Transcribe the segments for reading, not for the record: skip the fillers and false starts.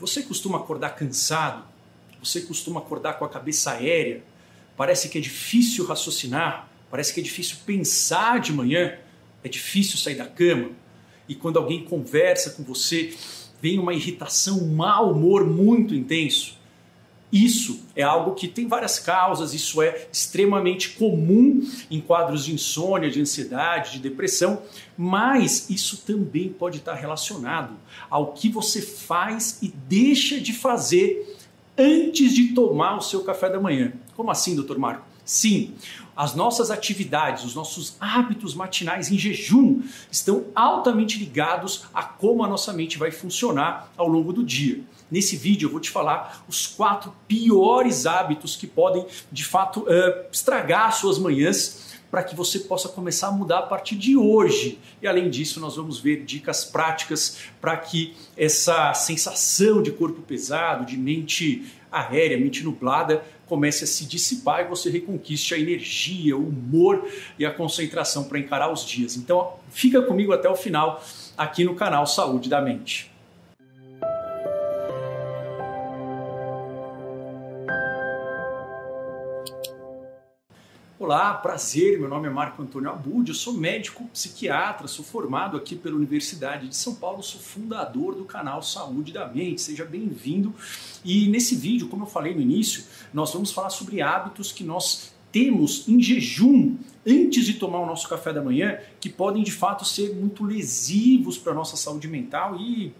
Você costuma acordar cansado? Você costuma acordar com a cabeça aérea? Parece que é difícil raciocinar? Parece que é difícil pensar de manhã? É difícil sair da cama? E quando alguém conversa com você, vem uma irritação, um mau humor muito intenso? Isso é algo que tem várias causas, isso é extremamente comum em quadros de insônia, de ansiedade, de depressão, mas isso também pode estar relacionado ao que você faz e deixa de fazer antes de tomar o seu café da manhã. Como assim, Dr. Marco? Sim, as nossas atividades, os nossos hábitos matinais em jejum estão altamente ligados a como a nossa mente vai funcionar ao longo do dia. Nesse vídeo eu vou te falar os 4 piores hábitos que podem, de fato, estragar as suas manhãs para que você possa começar a mudar a partir de hoje. E além disso, nós vamos ver dicas práticas para que essa sensação de corpo pesado, de mente aérea, mente nublada, comece a se dissipar e você reconquiste a energia, o humor e a concentração para encarar os dias. Então fica comigo até o final aqui no canal Saúde da Mente. Olá, prazer, meu nome é Marco Antônio Abud, eu sou médico psiquiatra, sou formado aqui pela Universidade de São Paulo, sou fundador do canal Saúde da Mente, seja bem-vindo. E nesse vídeo, como eu falei no início, nós vamos falar sobre hábitos que nós temos em jejum antes de tomar o nosso café da manhã, que podem de fato ser muito lesivos para a nossa saúde mental e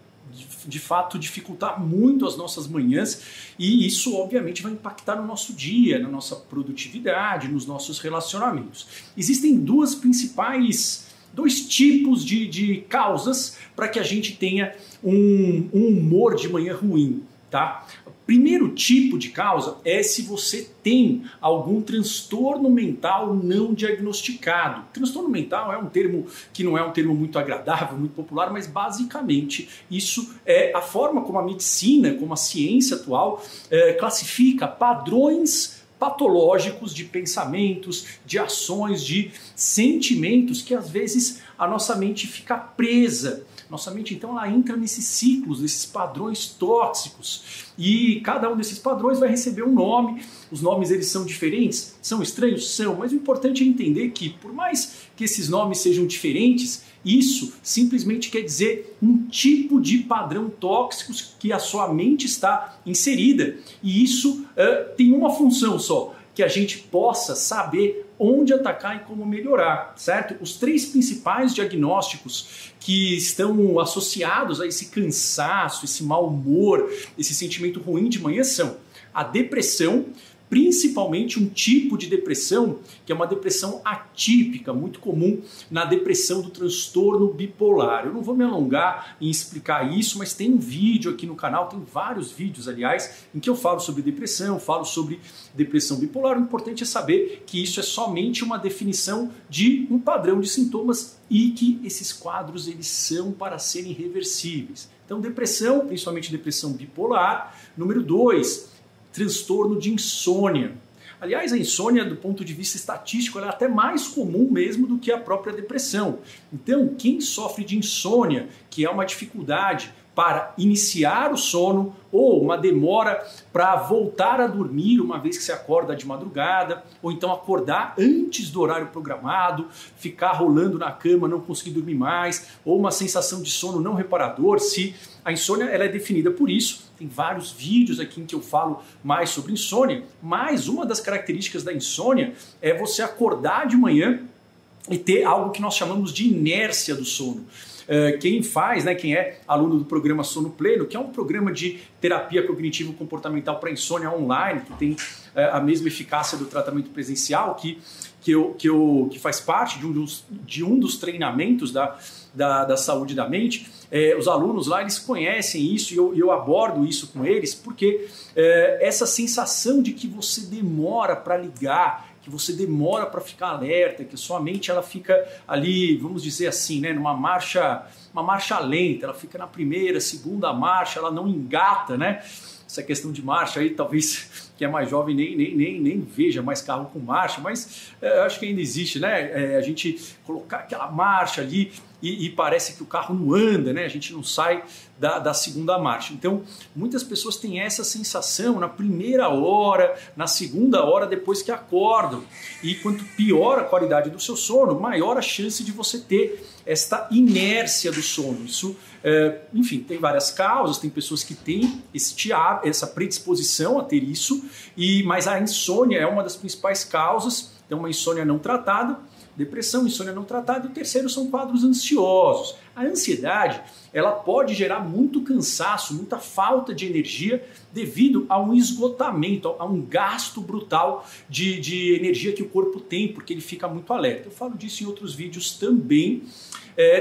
de fato dificultar muito as nossas manhãs, e isso obviamente vai impactar no nosso dia, na nossa produtividade, nos nossos relacionamentos. Existem dois tipos de causas para que a gente tenha um humor de manhã ruim, tá? O primeiro tipo de causa é se você tem algum transtorno mental não diagnosticado. Transtorno mental é um termo que não é um termo muito agradável, muito popular, mas basicamente isso é a forma como a medicina, como a ciência atual classifica padrões patológicos de pensamentos, de ações, de sentimentos que às vezes a nossa mente fica presa. Nossa mente então ela entra nesses ciclos, nesses padrões tóxicos, e cada um desses padrões vai receber um nome. Os nomes eles são diferentes, são estranhos, são, mas o importante é entender que por mais que esses nomes sejam diferentes, isso simplesmente quer dizer um tipo de padrão tóxico que a sua mente está inserida, e isso tem uma função só, que a gente possa saber onde atacar e como melhorar, certo? Os 3 principais diagnósticos que estão associados a esse cansaço, esse mau humor, esse sentimento ruim de manhã são a depressão, principalmente um tipo de depressão que é uma depressão atípica, muito comum na depressão do transtorno bipolar. Eu não vou me alongar em explicar isso, mas tem um vídeo aqui no canal, tem vários vídeos, aliás, em que eu falo sobre depressão, falo sobre depressão bipolar. O importante é saber que isso é somente uma definição de um padrão de sintomas e que esses quadros eles são para serem reversíveis. Então depressão, principalmente depressão bipolar. Número 2, transtorno de insônia. Aliás, a insônia, do ponto de vista estatístico, ela é até mais comum mesmo do que a própria depressão. Então, quem sofre de insônia, que é uma dificuldade para iniciar o sono ou uma demora para voltar a dormir uma vez que se acorda de madrugada, ou então acordar antes do horário programado, ficar rolando na cama, não conseguir dormir mais, ou uma sensação de sono não reparador, se a insônia ela é definida por isso. Tem vários vídeos aqui em que eu falo mais sobre insônia, mas uma das características da insônia é você acordar de manhã e ter algo que nós chamamos de inércia do sono. Quem faz, né, quem é aluno do programa Sono Pleno, que é um programa de terapia cognitivo-comportamental para insônia online, que tem a mesma eficácia do tratamento presencial, que faz parte de um dos treinamentos da Saúde da Mente, os alunos lá eles conhecem isso, e eu abordo isso com eles, porque essa sensação de que você demora para ligar, que você demora para ficar alerta, que a sua mente ela fica ali, vamos dizer assim, né, numa marcha lenta, ela fica na primeira, segunda marcha, ela não engata, né? Essa questão de marcha aí, talvez quem é mais jovem nem veja mais carro com marcha, mas acho que ainda existe, né? A gente colocar aquela marcha ali e parece que o carro não anda, né? A gente não sai da segunda marcha. Então, muitas pessoas têm essa sensação na primeira hora, na segunda hora, depois que acordam. E quanto pior a qualidade do seu sono, maior a chance de você ter esta inércia do sono. Isso, enfim, tem várias causas, tem pessoas que têm essa predisposição a ter isso, mas a insônia é uma das principais causas. Então, uma insônia não tratada, depressão, insônia não tratada, e o terceiro são quadros ansiosos. A ansiedade, ela pode gerar muito cansaço, muita falta de energia devido a um esgotamento, a um gasto brutal de energia que o corpo tem, porque ele fica muito alerta. Eu falo disso em outros vídeos também.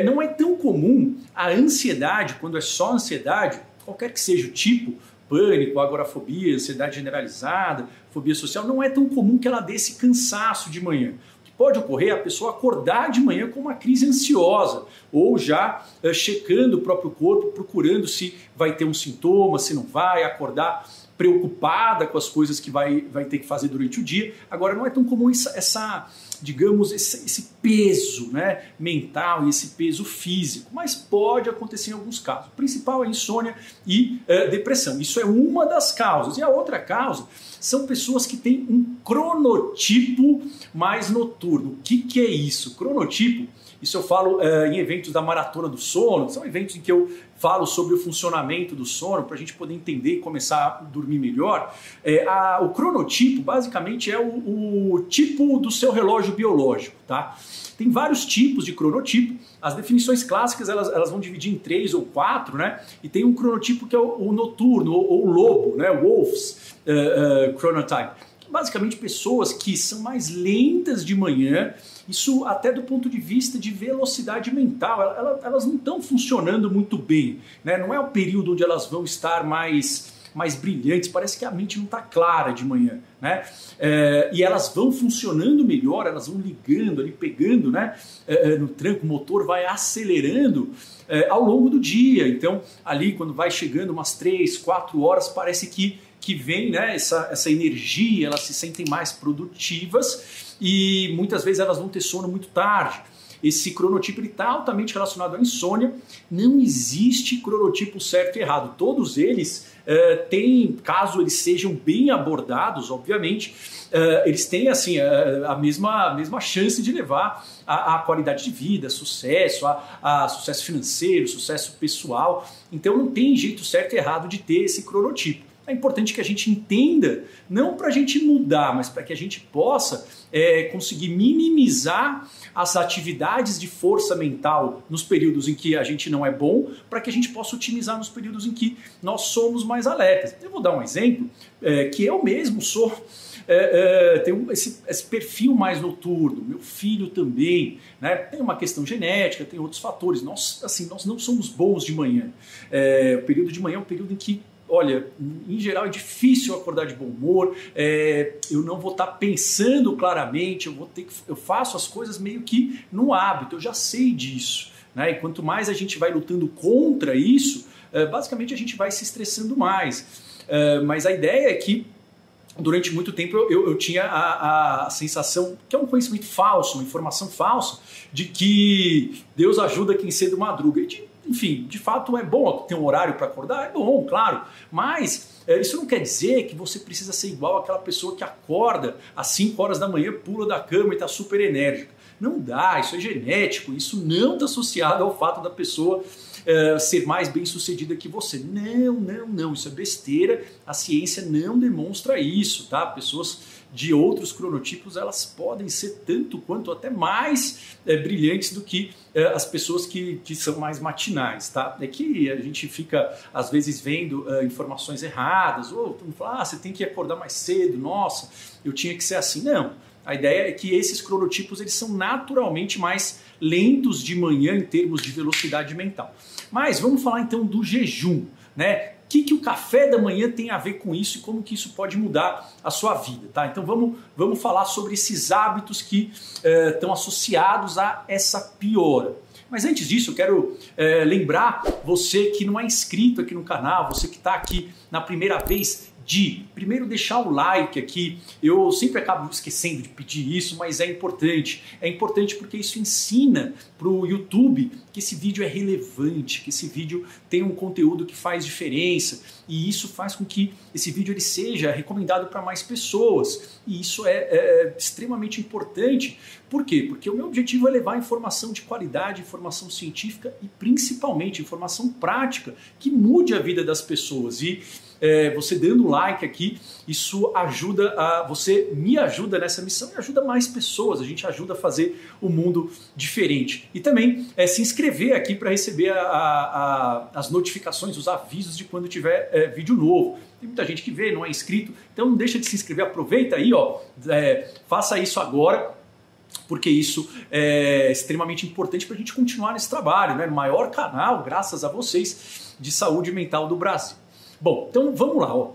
Não é tão comum a ansiedade, quando é só ansiedade, qualquer que seja o tipo, pânico, agorafobia, ansiedade generalizada, fobia social, não é tão comum que ela dê esse cansaço de manhã. Pode ocorrer a pessoa acordar de manhã com uma crise ansiosa ou já checando o próprio corpo, procurando se vai ter um sintoma, se não vai, acordar preocupada com as coisas que vai ter que fazer durante o dia. Agora, não é tão comum digamos, esse peso, né, mental e esse peso físico, mas pode acontecer em alguns casos. O principal é insônia e depressão. Isso é uma das causas. E a outra causa são pessoas que têm um cronotipo mais noturno. O que é isso? Cronotipo, isso eu falo em eventos da Maratona do Sono, são eventos em que eu falo sobre o funcionamento do sono para a gente poder entender e começar a dormir melhor. O cronotipo basicamente é o tipo do seu relógio biológico, tá? Tem vários tipos de cronotipo. As definições clássicas elas vão dividir em 3 ou 4, né? E tem um cronotipo que é o noturno ou o lobo, né? Wolf's chronotype. Basicamente pessoas que são mais lentas de manhã, isso até do ponto de vista de velocidade mental, elas não estão funcionando muito bem, né? Não é o período onde elas vão estar mais brilhantes, parece que a mente não está clara de manhã, né? E elas vão funcionando melhor, elas vão ligando ali, pegando, né? No tranco, o motor vai acelerando ao longo do dia. Então, ali quando vai chegando umas 3, 4 horas, parece que vem, né, essa energia, elas se sentem mais produtivas e muitas vezes elas vão ter sono muito tarde. Esse cronotipo está altamente relacionado à insônia. Não existe cronotipo certo e errado. Todos eles têm, caso eles sejam bem abordados, obviamente, eles têm assim, a mesma chance de levar a qualidade de vida, sucesso, a sucesso financeiro, sucesso pessoal. Então não tem jeito certo e errado de ter esse cronotipo. É importante que a gente entenda, não para a gente mudar, mas para que a gente possa conseguir minimizar as atividades de força mental nos períodos em que a gente não é bom, para que a gente possa otimizar nos períodos em que nós somos mais alertas. Eu vou dar um exemplo que eu mesmo sou, tenho esse perfil mais noturno, meu filho também, né? Tem uma questão genética, tem outros fatores. Nós não somos bons de manhã. O período de manhã é um período em que, olha, em geral é difícil acordar de bom humor, eu não vou estar pensando claramente, eu faço as coisas meio que no hábito, eu já sei disso, né? E quanto mais a gente vai lutando contra isso, basicamente a gente vai se estressando mais. Mas a ideia é que durante muito tempo eu tinha a sensação, que é um conhecimento falso, uma informação falsa, de que Deus ajuda quem cedo madruga. Enfim, de fato é bom ter um horário para acordar, é bom, claro, mas isso não quer dizer que você precisa ser igual àquela pessoa que acorda às 5 horas da manhã, pula da cama e está super enérgica. Não dá, isso é genético, isso não está associado ao fato da pessoa ser mais bem-sucedida que você. Não, isso é besteira, a ciência não demonstra isso, tá? Pessoas de outros cronotipos, elas podem ser tanto quanto até mais brilhantes do que as pessoas que são mais matinais, tá? É que a gente fica, às vezes, vendo informações erradas, ou todo mundo fala, você tem que acordar mais cedo, nossa, eu tinha que ser assim. Não, a ideia é que esses cronotipos, eles são naturalmente mais lentos de manhã em termos de velocidade mental. Mas vamos falar então do jejum, né? O que o café da manhã tem a ver com isso e como que isso pode mudar a sua vida, tá? Então vamos falar sobre esses hábitos que estão associados a essa piora. Mas antes disso, eu quero lembrar você que não é inscrito aqui no canal, você que está aqui na primeira vez, de primeiro deixar o like aqui. Eu sempre acabo esquecendo de pedir isso, mas é importante. É importante porque isso ensina para o YouTube que esse vídeo é relevante, que esse vídeo tem um conteúdo que faz diferença, e isso faz com que esse vídeo ele seja recomendado para mais pessoas. E isso é extremamente importante. Por quê? Porque o meu objetivo é levar informação de qualidade, informação científica e principalmente informação prática que mude a vida das pessoas. E você dando like aqui, isso ajuda a você, me ajuda nessa missão e ajuda mais pessoas. A gente ajuda a fazer o mundo diferente. E também se inscrever aqui para receber as notificações, os avisos de quando tiver vídeo novo. Tem muita gente que vê, não é inscrito, então não deixa de se inscrever, aproveita aí, ó, faça isso agora, porque isso é extremamente importante para a gente continuar nesse trabalho, né? O maior canal, graças a vocês, de saúde mental do Brasil. Bom, então vamos lá, ó.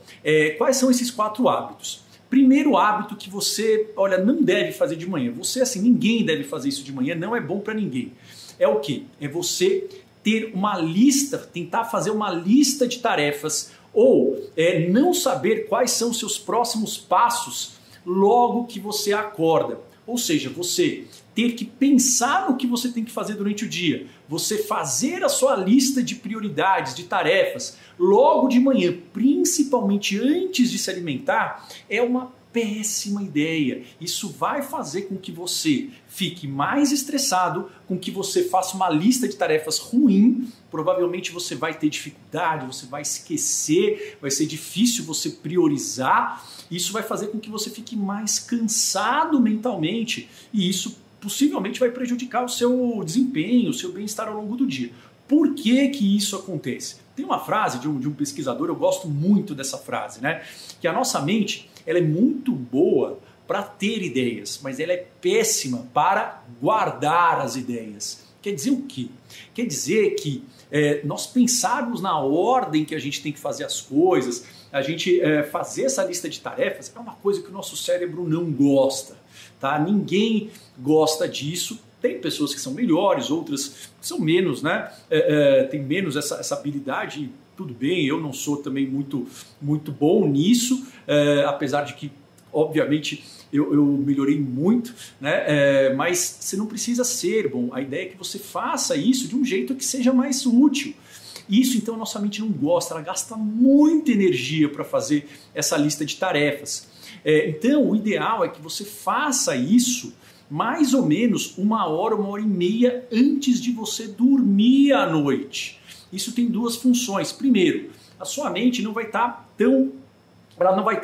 Quais são esses 4 hábitos? Primeiro hábito que você, olha, não deve fazer de manhã. Você, assim, ninguém deve fazer isso de manhã, não é bom para ninguém. É o quê? É você ter uma lista, tentar fazer uma lista de tarefas ou não saber quais são os seus próximos passos logo que você acorda. Ou seja, você ter que pensar no que você tem que fazer durante o dia, você fazer a sua lista de prioridades, de tarefas, logo de manhã, principalmente antes de se alimentar, é uma péssima ideia. Isso vai fazer com que você fique mais estressado, com que você faça uma lista de tarefas ruim, provavelmente você vai ter dificuldade, você vai esquecer, vai ser difícil você priorizar, isso vai fazer com que você fique mais cansado mentalmente e isso possivelmente vai prejudicar o seu desempenho, o seu bem-estar ao longo do dia. Por que que isso acontece? Tem uma frase de um pesquisador, eu gosto muito dessa frase, né? Que a nossa mente, ela é muito boa para ter ideias, mas ela é péssima para guardar as ideias. Quer dizer o quê? Quer dizer que nós pensarmos na ordem que a gente tem que fazer as coisas, a gente fazer essa lista de tarefas é uma coisa que o nosso cérebro não gosta, tá? Ninguém gosta disso. Tem pessoas que são melhores, outras que são menos, né? Tem menos essa habilidade e tudo bem, eu não sou também muito bom nisso, apesar de que, obviamente, eu melhorei muito, né? Mas você não precisa ser bom. A ideia é que você faça isso de um jeito que seja mais útil. Isso, então, a nossa mente não gosta, ela gasta muita energia para fazer essa lista de tarefas. Então, o ideal é que você faça isso mais ou menos 1 hora, 1 hora e meia antes de você dormir à noite. Isso tem 2 funções. Primeiro, a sua mente não vai estar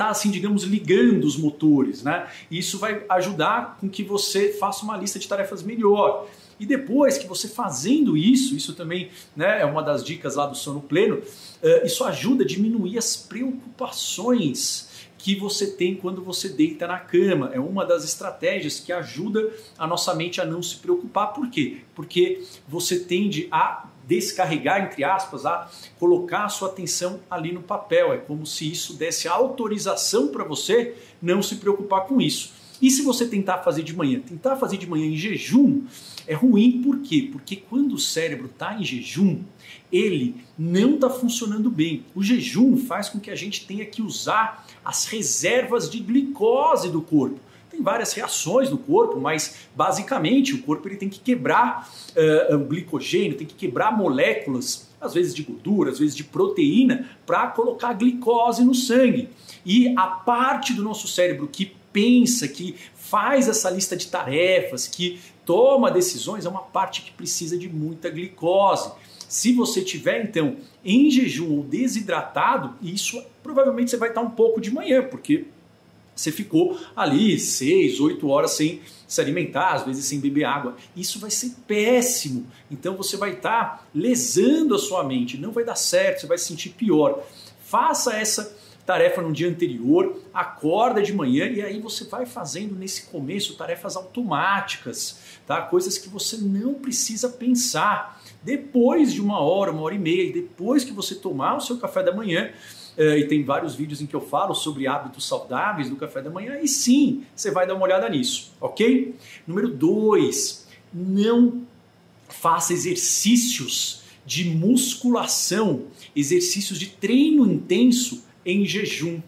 assim, digamos, ligando os motores, né? Isso vai ajudar com que você faça uma lista de tarefas melhor. E depois que você fazendo isso, isso também, né, é uma das dicas lá do Sono Pleno, isso ajuda a diminuir as preocupações que você tem quando você deita na cama. É uma das estratégias que ajuda a nossa mente a não se preocupar. Por quê? Porque você tende a descarregar, entre aspas, a colocar a sua atenção ali no papel. É como se isso desse autorização para você não se preocupar com isso. E se você tentar fazer de manhã em jejum é ruim. Por quê? Porque quando o cérebro está em jejum, ele não está funcionando bem. O jejum faz com que a gente tenha que usar as reservas de glicose do corpo. Tem várias reações no corpo, mas basicamente o corpo ele tem que quebrar o glicogênio, tem que quebrar moléculas, às vezes de gordura, às vezes de proteína, para colocar glicose no sangue. E a parte do nosso cérebro que pensa, que faz essa lista de tarefas, que toma decisões, é uma parte que precisa de muita glicose. Se você tiver então em jejum ou desidratado, isso provavelmente você vai estar um pouco de manhã, porque você ficou ali 6, 8 horas sem se alimentar, às vezes sem beber água. Isso vai ser péssimo. Então você vai estar lesando a sua mente, não vai dar certo, você vai se sentir pior. Faça essa tarefa no dia anterior, acorda de manhã e aí você vai fazendo nesse começo tarefas automáticas, tá? Coisas que você não precisa pensar. Depois de 1 hora, 1 hora e meia e depois que você tomar o seu café da manhã, e tem vários vídeos em que eu falo sobre hábitos saudáveis do café da manhã, e sim, você vai dar uma olhada nisso, ok? Número 2, não faça exercícios de musculação, exercícios de treino intenso em jejum.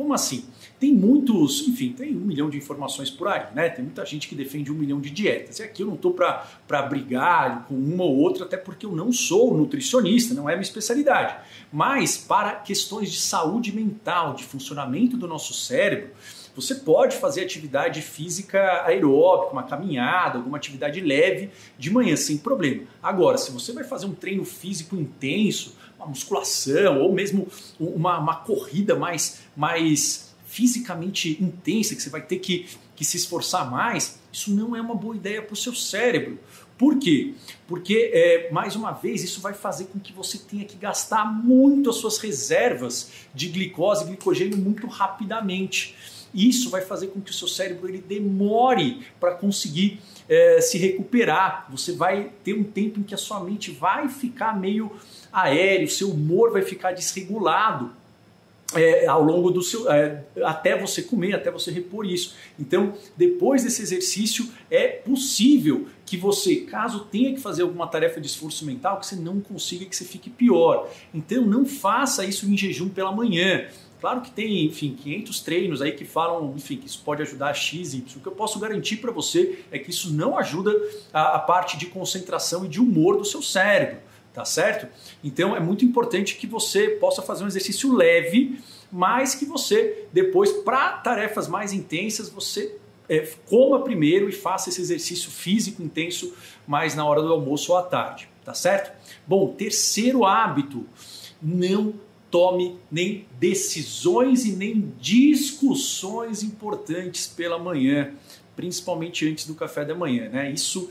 Como assim? Tem muitos, enfim, tem 1 milhão de informações por aí, né? Tem muita gente que defende 1 milhão de dietas. E aqui eu não estou para brigar com uma ou outra, até porque eu não sou nutricionista, não é minha especialidade. Mas para questões de saúde mental, de funcionamento do nosso cérebro, você pode fazer atividade física aeróbica, uma caminhada, alguma atividade leve de manhã sem problema. Agora, se você vai fazer um treino físico intenso, uma musculação ou mesmo uma corrida mais fisicamente intensa, que você vai ter que se esforçar mais, isso não é uma boa ideia para o seu cérebro. Por quê? Porque, mais uma vez, isso vai fazer com que você tenha que gastar muito as suas reservas de glicose e glicogênio muito rapidamente. Isso vai fazer com que o seu cérebro ele demore para conseguir se recuperar. Você vai ter um tempo em que a sua mente vai ficar meio aérea, o seu humor vai ficar desregulado ao longo do seu... até você comer, até você repor isso. Então, depois desse exercício, é possível que você, caso tenha que fazer alguma tarefa de esforço mental, que você não consiga, que você fique pior. Então, não faça isso em jejum pela manhã. Claro que tem, enfim, 500 treinos aí que falam, enfim, que isso pode ajudar a X, Y. O que eu posso garantir para você é que isso não ajuda a parte de concentração e de humor do seu cérebro, tá certo? Então é muito importante que você possa fazer um exercício leve, mas que você depois, para tarefas mais intensas, você coma primeiro e faça esse exercício físico intenso mais na hora do almoço ou à tarde, tá certo? Bom, terceiro hábito, não tome nem decisões e nem discussões importantes pela manhã, principalmente antes do café da manhã, né? Isso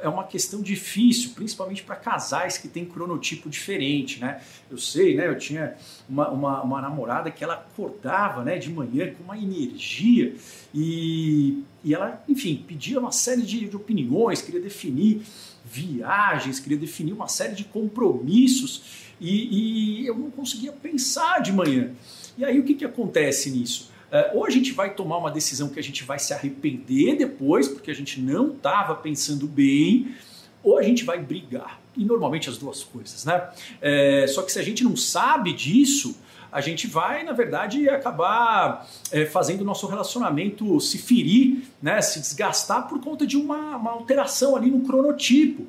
é uma questão difícil, principalmente para casais que têm cronotipo diferente, né? Eu sei, né? Eu tinha uma namorada que ela acordava, né, de manhã com uma energia e ela, enfim, pedia uma série de opiniões, queria definir viagens, queria definir uma série de compromissos e eu não conseguia pensar de manhã. E aí o que acontece nisso? Ou a gente vai tomar uma decisão que a gente vai se arrepender depois, porque a gente não estava pensando bem, ou a gente vai brigar. E normalmente as duas coisas, né? Só que se a gente não sabe disso, a gente vai, na verdade, acabar fazendo o nosso relacionamento se ferir, né, se desgastar por conta de uma alteração ali no cronotipo.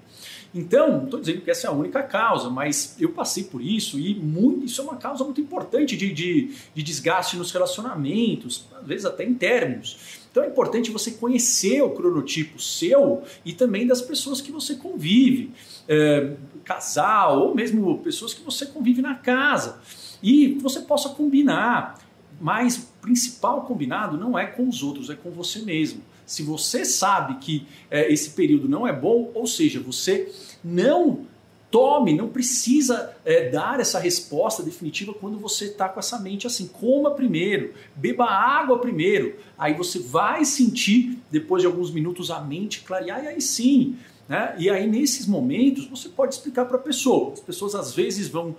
Então, não estou dizendo que essa é a única causa, mas eu passei por isso e isso é uma causa muito importante de desgaste nos relacionamentos, às vezes até em términos. Então é importante você conhecer o cronotipo seu e também das pessoas que você convive, casal ou mesmo pessoas que você convive na casa. E você possa combinar, mas o principal combinado não é com os outros, é com você mesmo. Se você sabe que esse período não é bom, ou seja, você não tome, não precisa dar essa resposta definitiva quando você está com essa mente assim. Coma primeiro, beba água primeiro, aí você vai sentir, depois de alguns minutos, a mente clarear e aí sim... Né? E aí nesses momentos você pode explicar para a pessoa, as pessoas às vezes vão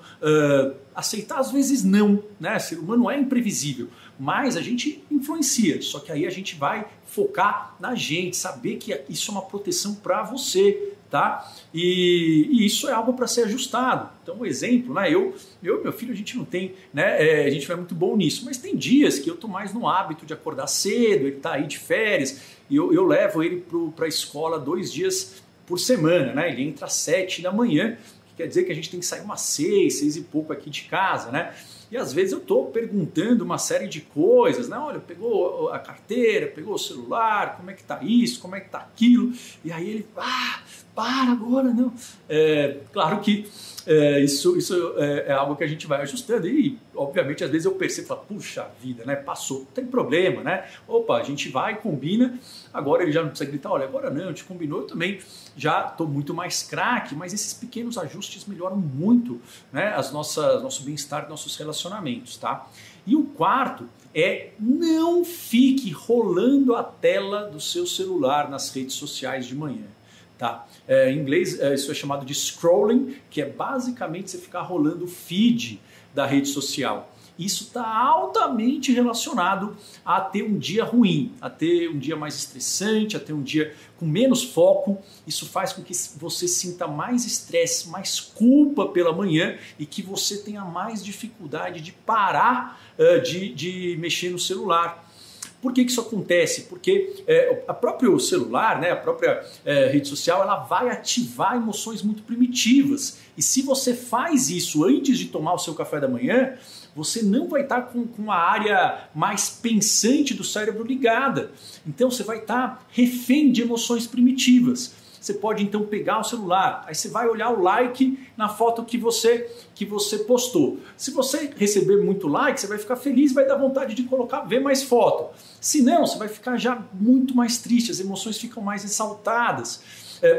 aceitar, às vezes não, né? O ser humano é imprevisível, mas a gente influencia, só que aí a gente vai focar na gente, saber que isso é uma proteção para você, tá? E isso é algo para ser ajustado. Então, um exemplo, né? Eu e meu filho, a gente não tem, né? A gente vai muito bom nisso, mas tem dias que eu tô mais no hábito de acordar cedo, ele tá aí de férias, e eu levo ele para a escola 2 dias por semana, né? Ele entra às 7 da manhã, que quer dizer que a gente tem que sair umas 6 e pouco aqui de casa, né? E às vezes eu estou perguntando uma série de coisas, né? Olha, pegou a carteira, pegou o celular, como é que tá isso, como é que tá aquilo? E aí ele, para agora, não. Claro que isso é algo que a gente vai ajustando e, obviamente, às vezes eu percebo, falo, puxa vida, né? Passou, não tem problema, né? Opa, a gente vai, combina, agora ele já não precisa gritar, olha, agora não, te combinou, eu também já estou muito mais craque, mas esses pequenos ajustes melhoram muito, né? Nosso bem-estar, nossos relacionamentos. Tá? E o quarto é não fique rolando a tela do seu celular nas redes sociais de manhã. Tá? Em inglês isso é chamado de scrolling, que é basicamente você ficar rolando o feed da rede social. Isso está altamente relacionado a ter um dia ruim, a ter um dia mais estressante, a ter um dia com menos foco. Isso faz com que você sinta mais estresse, mais culpa pela manhã e que você tenha mais dificuldade de parar de mexer no celular. Por que isso acontece? Porque a próprio celular, né, a própria rede social, ela vai ativar emoções muito primitivas. E se você faz isso antes de tomar o seu café da manhã, você não vai estar com a área mais pensante do cérebro ligada. Então você vai estar refém de emoções primitivas. Você pode então pegar o celular, aí você vai olhar o like na foto que você postou. Se você receber muito like, você vai ficar feliz, vai dar vontade de ver mais foto. Se não, você vai ficar já muito mais triste, as emoções ficam mais exaltadas.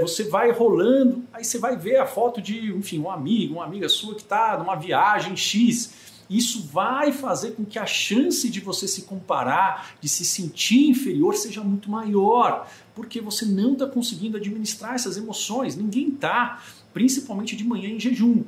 Você vai rolando, aí você vai ver a foto de, enfim, um amigo, uma amiga sua que está numa viagem X. Isso vai fazer com que a chance de você se comparar, de se sentir inferior, seja muito maior, porque você não está conseguindo administrar essas emoções, ninguém está, principalmente de manhã em jejum.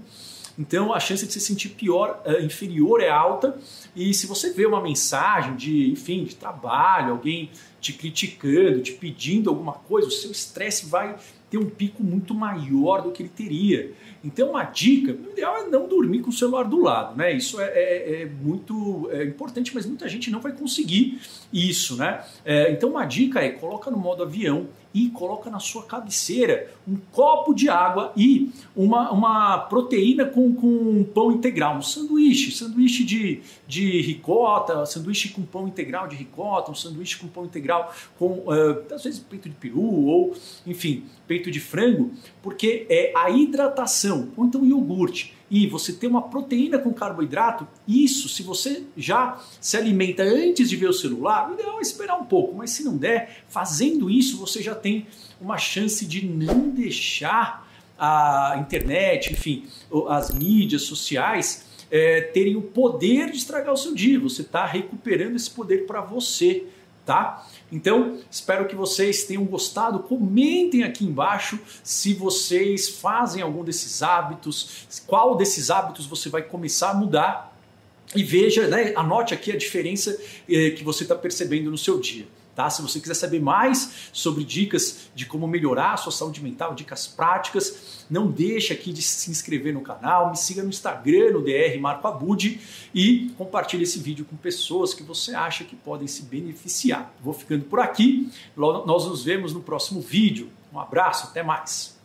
Então a chance de se sentir pior, inferior é alta, e se você vê uma mensagem de, enfim, de trabalho, alguém te criticando, te pedindo alguma coisa, o seu estresse vai ter um pico muito maior do que ele teria. Então uma dica, o ideal é não dormir com o celular do lado, né? Isso é muito importante, mas muita gente não vai conseguir isso, né? Então uma dica é, coloca no modo avião e coloca na sua cabeceira um copo de água e uma proteína com um pão integral, um sanduíche de ricota, sanduíche com pão integral de ricota, um sanduíche com pão integral com, às vezes, peito de peru ou, enfim, peito de frango, porque é a hidratação, ou então iogurte, e você ter uma proteína com carboidrato, isso, se você já se alimenta antes de ver o celular, o ideal é esperar um pouco, mas se não der, fazendo isso você já tem uma chance de não deixar a internet, enfim, as mídias sociais terem o poder de estragar o seu dia. Você está recuperando esse poder para você, tá? Então, espero que vocês tenham gostado. Comentem aqui embaixo se vocês fazem algum desses hábitos, qual desses hábitos você vai começar a mudar e veja, né, anote aqui a diferença que você está percebendo no seu dia. Tá? Se você quiser saber mais sobre dicas de como melhorar a sua saúde mental, dicas práticas, não deixe aqui de se inscrever no canal, me siga no Instagram, no Dr. Marco Abud, e compartilhe esse vídeo com pessoas que você acha que podem se beneficiar. Vou ficando por aqui, nós nos vemos no próximo vídeo. Um abraço, até mais!